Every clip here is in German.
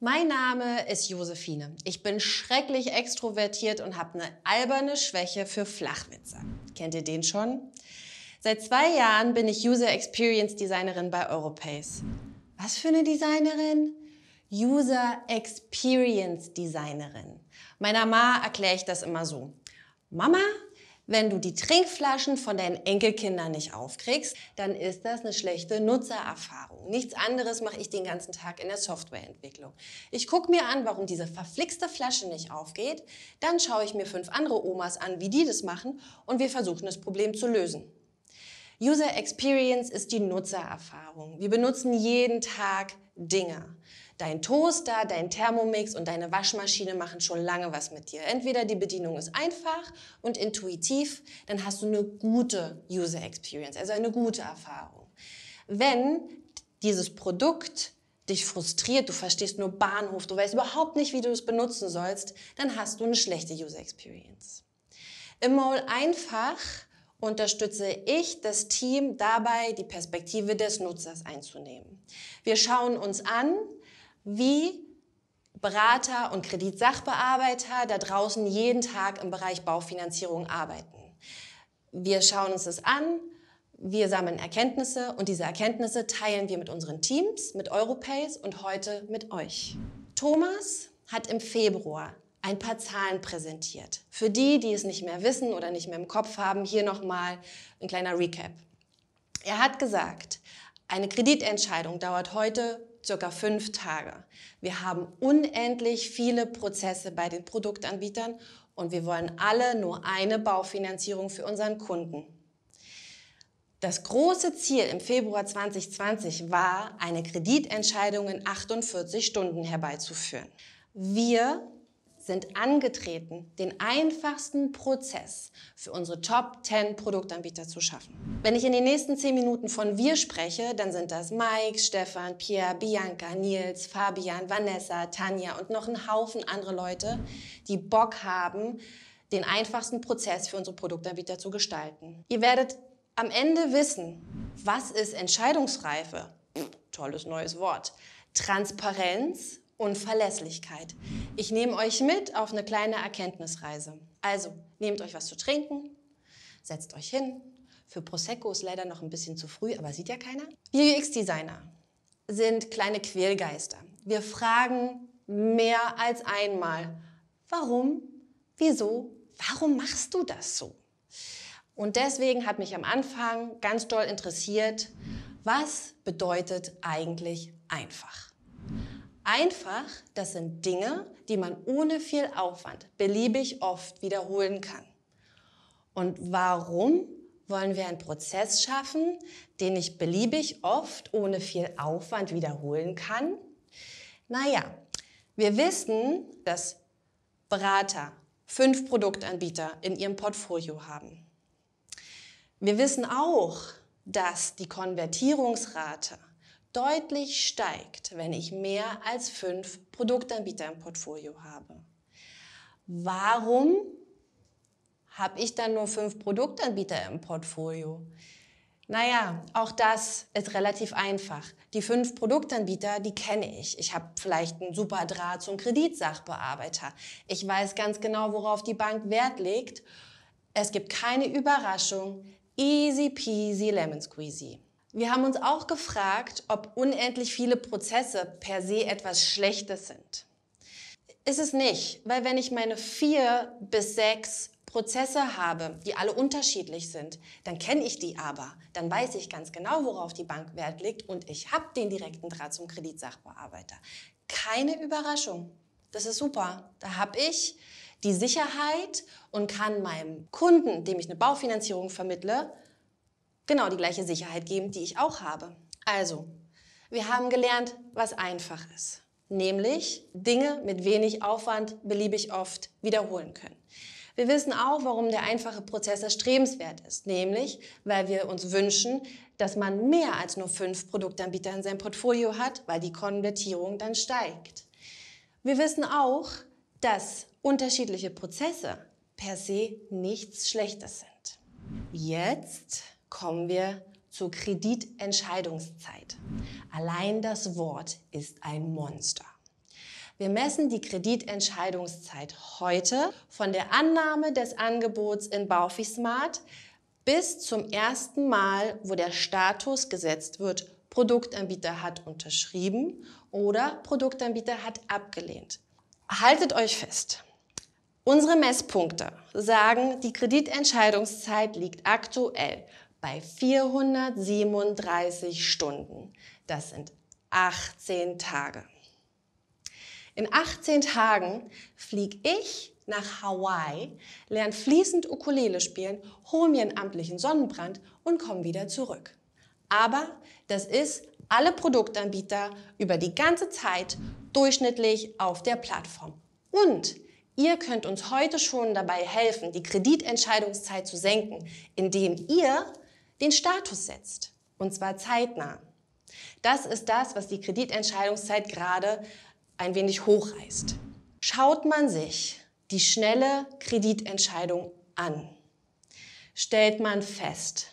Mein Name ist Josefine. Ich bin schrecklich extrovertiert und habe eine alberne Schwäche für Flachwitze. Kennt ihr den schon? Seit 2 Jahren bin ich User Experience Designerin bei Europace. Was für eine Designerin? User Experience Designerin. Meiner Ma erkläre ich das immer so. Mama, wenn du die Trinkflaschen von deinen Enkelkindern nicht aufkriegst, dann ist das eine schlechte Nutzererfahrung. Nichts anderes mache ich den ganzen Tag in der Softwareentwicklung. Ich gucke mir an, warum diese verflixte Flasche nicht aufgeht, dann schaue ich mir 5 andere Omas an, wie die das machen, und wir versuchen, das Problem zu lösen. User Experience ist die Nutzererfahrung. Wir benutzen jeden Tag Dinge. Dein Toaster, dein Thermomix und deine Waschmaschine machen schon lange was mit dir. Entweder die Bedienung ist einfach und intuitiv, dann hast du eine gute User Experience, also eine gute Erfahrung. Wenn dieses Produkt dich frustriert, du verstehst nur Bahnhof, du weißt überhaupt nicht, wie du es benutzen sollst, dann hast du eine schlechte User Experience. Im Maul einfach unterstütze ich das Team dabei, die Perspektive des Nutzers einzunehmen. Wir schauen uns an, wie Berater und Kreditsachbearbeiter da draußen jeden Tag im Bereich Baufinanzierung arbeiten. Wir schauen uns das an, wir sammeln Erkenntnisse und diese Erkenntnisse teilen wir mit unseren Teams, mit Europace und heute mit euch. Thomas hat im Februar ein paar Zahlen präsentiert. Für die, die es nicht mehr wissen oder nicht mehr im Kopf haben, hier nochmal ein kleiner Recap. Er hat gesagt, eine Kreditentscheidung dauert heute circa 5 Tage. Wir haben unendlich viele Prozesse bei den Produktanbietern und wir wollen alle nur eine Baufinanzierung für unseren Kunden. Das große Ziel im Februar 2020 war, eine Kreditentscheidung in 48 Stunden herbeizuführen. Wir sind angetreten, den einfachsten Prozess für unsere Top 10 Produktanbieter zu schaffen. Wenn ich in den nächsten 10 Minuten von wir spreche, dann sind das Mike, Stefan, Pierre, Bianca, Nils, Fabian, Vanessa, Tanja und noch ein Haufen andere Leute, die Bock haben, den einfachsten Prozess für unsere Produktanbieter zu gestalten. Ihr werdet am Ende wissen, was ist Entscheidungsreife? Tolles neues Wort. Transparenz und Verlässlichkeit. Ich nehme euch mit auf eine kleine Erkenntnisreise. Also, nehmt euch was zu trinken, setzt euch hin. Für Prosecco ist leider noch ein bisschen zu früh, aber sieht ja keiner. Wir UX-Designer sind kleine Quälgeister. Wir fragen mehr als einmal, warum, wieso, warum machst du das so? Und deswegen hat mich am Anfang ganz doll interessiert, was bedeutet eigentlich einfach? Einfach, das sind Dinge, die man ohne viel Aufwand beliebig oft wiederholen kann. Und warum wollen wir einen Prozess schaffen, den ich beliebig oft ohne viel Aufwand wiederholen kann? Naja, wir wissen, dass Berater 5 Produktanbieter in ihrem Portfolio haben. Wir wissen auch, dass die Konvertierungsrate deutlich steigt, wenn ich mehr als 5 Produktanbieter im Portfolio habe. Warum habe ich dann nur 5 Produktanbieter im Portfolio? Naja, auch das ist relativ einfach. Die 5 Produktanbieter, die kenne ich. Ich habe vielleicht einen super Draht zum Kreditsachbearbeiter. Ich weiß ganz genau, worauf die Bank Wert legt. Es gibt keine Überraschung. Easy peasy lemon squeezy. Wir haben uns auch gefragt, ob unendlich viele Prozesse per se etwas Schlechtes sind. Ist es nicht, weil wenn ich meine 4 bis 6 Prozesse habe, die alle unterschiedlich sind, dann kenne ich die aber, dann weiß ich ganz genau, worauf die Bank Wert legt und ich habe den direkten Draht zum Kreditsachbearbeiter. Keine Überraschung. Das ist super. Da habe ich die Sicherheit und kann meinem Kunden, dem ich eine Baufinanzierung vermittle, genau die gleiche Sicherheit geben, die ich auch habe. Also, wir haben gelernt, was einfach ist. Nämlich Dinge mit wenig Aufwand beliebig oft wiederholen können. Wir wissen auch, warum der einfache Prozess erstrebenswert ist. Nämlich, weil wir uns wünschen, dass man mehr als nur 5 Produktanbieter in seinem Portfolio hat, weil die Konvertierung dann steigt. Wir wissen auch, dass unterschiedliche Prozesse per se nichts Schlechtes sind. Jetzt kommen wir zur Kreditentscheidungszeit. Allein das Wort ist ein Monster. Wir messen die Kreditentscheidungszeit heute von der Annahme des Angebots in BaufiSmart bis zum ersten Mal, wo der Status gesetzt wird, Produktanbieter hat unterschrieben oder Produktanbieter hat abgelehnt. Haltet euch fest. Unsere Messpunkte sagen, die Kreditentscheidungszeit liegt aktuell bei 437 Stunden. Das sind 18 Tage. In 18 Tagen fliege ich nach Hawaii, lerne fließend Ukulele spielen, hole mir einen amtlichen Sonnenbrand und komme wieder zurück. Aber das ist alle Produktanbieter über die ganze Zeit durchschnittlich auf der Plattform. Und ihr könnt uns heute schon dabei helfen, die Kreditentscheidungszeit zu senken, indem ihr den Status setzt, und zwar zeitnah. Das ist das, was die Kreditentscheidungszeit gerade ein wenig hochreißt. Schaut man sich die schnelle Kreditentscheidung an, stellt man fest,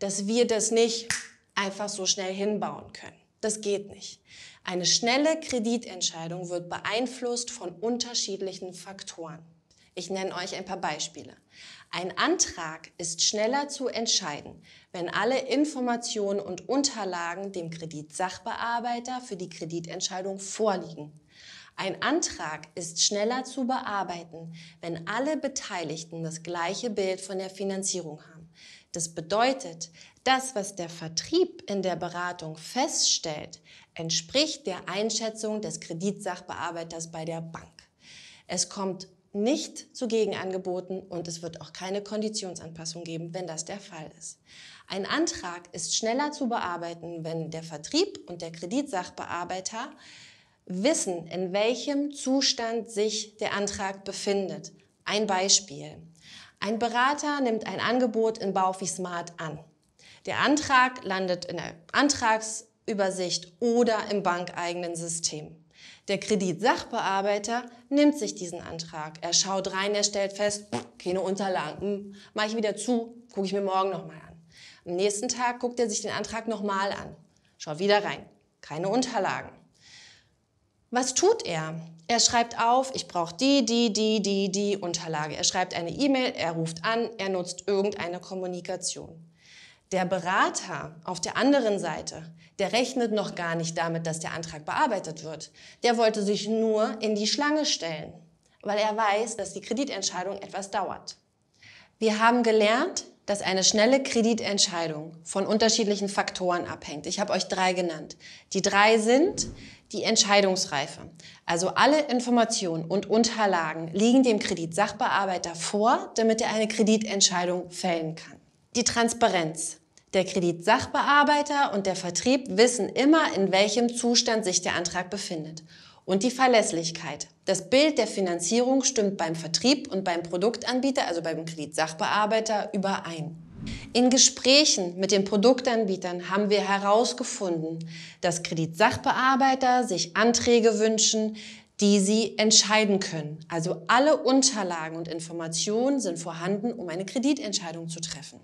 dass wir das nicht einfach so schnell hinbauen können. Das geht nicht. Eine schnelle Kreditentscheidung wird beeinflusst von unterschiedlichen Faktoren. Ich nenne euch ein paar Beispiele. Ein Antrag ist schneller zu entscheiden, wenn alle Informationen und Unterlagen dem Kreditsachbearbeiter für die Kreditentscheidung vorliegen. Ein Antrag ist schneller zu bearbeiten, wenn alle Beteiligten das gleiche Bild von der Finanzierung haben. Das bedeutet, das, was der Vertrieb in der Beratung feststellt, entspricht der Einschätzung des Kreditsachbearbeiters bei der Bank. Es kommt nicht zu Gegenangeboten und es wird auch keine Konditionsanpassung geben, wenn das der Fall ist. Ein Antrag ist schneller zu bearbeiten, wenn der Vertrieb und der Kreditsachbearbeiter wissen, in welchem Zustand sich der Antrag befindet. Ein Beispiel. Ein Berater nimmt ein Angebot in BaufiSmart an. Der Antrag landet in der Antragsübersicht oder im bankeigenen System. Der Kreditsachbearbeiter nimmt sich diesen Antrag. Er schaut rein, er stellt fest, keine Unterlagen, mache ich wieder zu, gucke ich mir morgen nochmal an. Am nächsten Tag guckt er sich den Antrag nochmal an, schaut wieder rein, keine Unterlagen. Was tut er? Er schreibt auf, ich brauche die Unterlage. Er schreibt eine E-Mail, er ruft an, er nutzt irgendeine Kommunikation. Der Berater auf der anderen Seite, der rechnet noch gar nicht damit, dass der Antrag bearbeitet wird. Der wollte sich nur in die Schlange stellen, weil er weiß, dass die Kreditentscheidung etwas dauert. Wir haben gelernt, dass eine schnelle Kreditentscheidung von unterschiedlichen Faktoren abhängt. Ich habe euch 3 genannt. Die 3 sind die Entscheidungsreife. Also alle Informationen und Unterlagen liegen dem Kreditsachbearbeiter vor, damit er eine Kreditentscheidung fällen kann. Die Transparenz. Der Kreditsachbearbeiter und der Vertrieb wissen immer, in welchem Zustand sich der Antrag befindet. Und die Verlässlichkeit. Das Bild der Finanzierung stimmt beim Vertrieb und beim Produktanbieter, also beim Kreditsachbearbeiter, überein. In Gesprächen mit den Produktanbietern haben wir herausgefunden, dass Kreditsachbearbeiter sich Anträge wünschen, die sie entscheiden können. Also alle Unterlagen und Informationen sind vorhanden, um eine Kreditentscheidung zu treffen.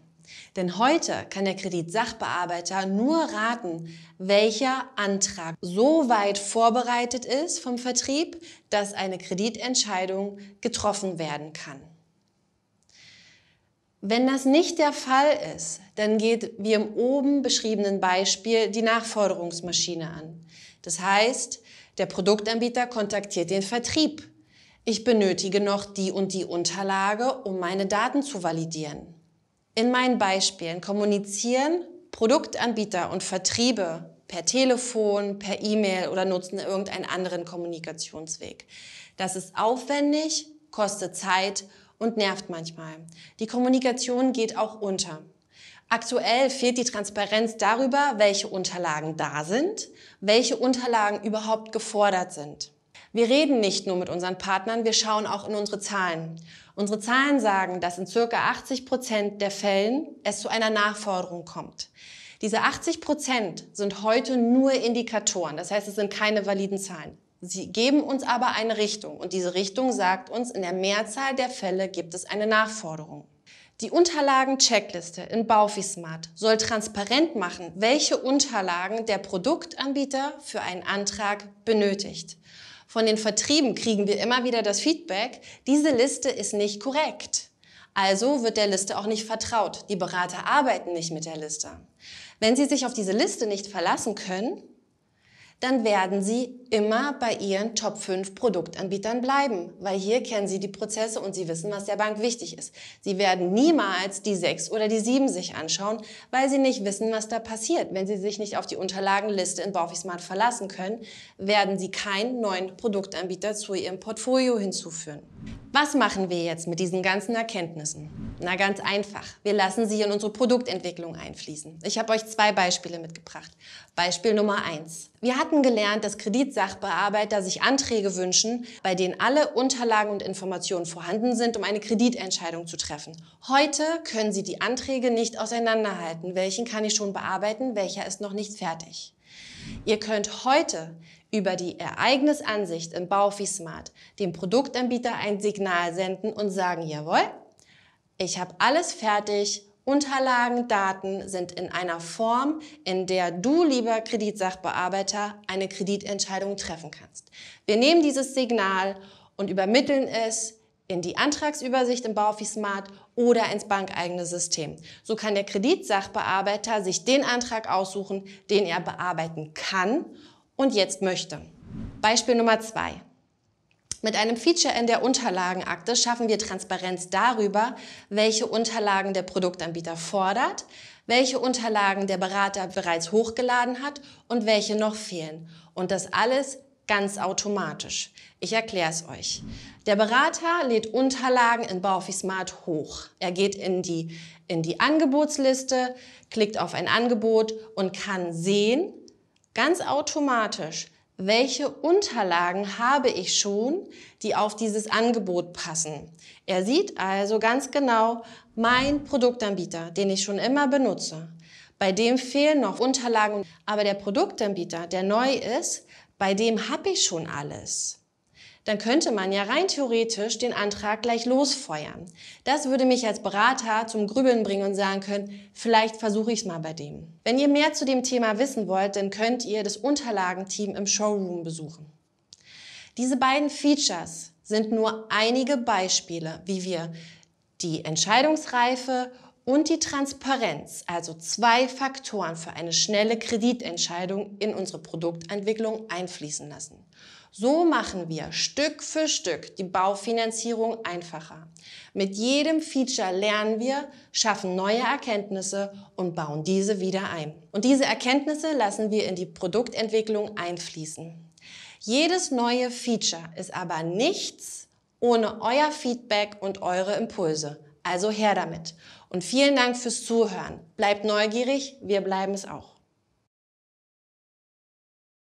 Denn heute kann der Kreditsachbearbeiter nur raten, welcher Antrag so weit vorbereitet ist vom Vertrieb, dass eine Kreditentscheidung getroffen werden kann. Wenn das nicht der Fall ist, dann geht wie im oben beschriebenen Beispiel die Nachforderungsmaschine an. Das heißt, der Produktanbieter kontaktiert den Vertrieb. Ich benötige noch die und die Unterlage, um meine Daten zu validieren. In meinen Beispielen kommunizieren Produktanbieter und Vertriebe per Telefon, per E-Mail oder nutzen irgendeinen anderen Kommunikationsweg. Das ist aufwendig, kostet Zeit und nervt manchmal. Die Kommunikation geht auch unter. Aktuell fehlt die Transparenz darüber, welche Unterlagen da sind, welche Unterlagen überhaupt gefordert sind. Wir reden nicht nur mit unseren Partnern, wir schauen auch in unsere Zahlen. Unsere Zahlen sagen, dass in ca. 80% der Fällen es zu einer Nachforderung kommt. Diese 80% sind heute nur Indikatoren, das heißt, es sind keine validen Zahlen. Sie geben uns aber eine Richtung und diese Richtung sagt uns, in der Mehrzahl der Fälle gibt es eine Nachforderung. Die Unterlagen-Checkliste in BaufiSmart soll transparent machen, welche Unterlagen der Produktanbieter für einen Antrag benötigt. von den Vertrieben kriegen wir immer wieder das Feedback, diese Liste ist nicht korrekt. Also wird der Liste auch nicht vertraut. Die Berater arbeiten nicht mit der Liste. Wenn Sie sich auf diese Liste nicht verlassen können, dann werden Sie immer bei Ihren Top 5 Produktanbietern bleiben, weil hier kennen Sie die Prozesse und Sie wissen, was der Bank wichtig ist. Sie werden niemals die 6 oder die 7 sich anschauen, weil Sie nicht wissen, was da passiert. Wenn Sie sich nicht auf die Unterlagenliste in BaufiSmart verlassen können, werden Sie keinen neuen Produktanbieter zu Ihrem Portfolio hinzuführen. Was machen wir jetzt mit diesen ganzen Erkenntnissen? Na, ganz einfach. Wir lassen sie in unsere Produktentwicklung einfließen. Ich habe euch zwei Beispiele mitgebracht. Beispiel Nummer 1. Wir hatten gelernt, dass Kreditsachbearbeiter sich Anträge wünschen, bei denen alle Unterlagen und Informationen vorhanden sind, um eine Kreditentscheidung zu treffen. Heute können Sie die Anträge nicht auseinanderhalten. Welchen kann ich schon bearbeiten, welcher ist noch nicht fertig. Ihr könnt heute über die Ereignisansicht im BaufiSmart dem Produktanbieter ein Signal senden und sagen, jawohl, ich habe alles fertig, Unterlagen, Daten sind in einer Form, in der du, lieber Kreditsachbearbeiter, eine Kreditentscheidung treffen kannst. Wir nehmen dieses Signal und übermitteln es in die Antragsübersicht im BaufiSmart oder ins bankeigene System. So kann der Kreditsachbearbeiter sich den Antrag aussuchen, den er bearbeiten kann und jetzt möchte. Beispiel Nummer 2. Mit einem Feature in der Unterlagenakte schaffen wir Transparenz darüber, welche Unterlagen der Produktanbieter fordert, welche Unterlagen der Berater bereits hochgeladen hat und welche noch fehlen. Und das alles ganz automatisch. Ich erkläre es euch. Der Berater lädt Unterlagen in BaufiSmart hoch. Er geht in die Angebotsliste, klickt auf ein Angebot und kann sehen, ganz automatisch, welche Unterlagen habe ich schon, die auf dieses Angebot passen. Er sieht also ganz genau, mein Produktanbieter, den ich schon immer benutze. Bei dem fehlen noch Unterlagen, aber der Produktanbieter, der neu ist, bei dem habe ich schon alles. Dann könnte man ja rein theoretisch den Antrag gleich losfeuern. Das würde mich als Berater zum Grübeln bringen und sagen können, vielleicht versuche ich es mal bei dem. Wenn ihr mehr zu dem Thema wissen wollt, dann könnt ihr das Unterlagenteam im Showroom besuchen. Diese beiden Features sind nur einige Beispiele, wie wir die Entscheidungsreife und die Transparenz, also zwei Faktoren für eine schnelle Kreditentscheidung, in unsere Produktentwicklung einfließen lassen. So machen wir Stück für Stück die Baufinanzierung einfacher. Mit jedem Feature lernen wir, schaffen neue Erkenntnisse und bauen diese wieder ein. Und diese Erkenntnisse lassen wir in die Produktentwicklung einfließen. Jedes neue Feature ist aber nichts ohne euer Feedback und eure Impulse. Also her damit. Und vielen Dank fürs Zuhören. Bleibt neugierig, wir bleiben es auch.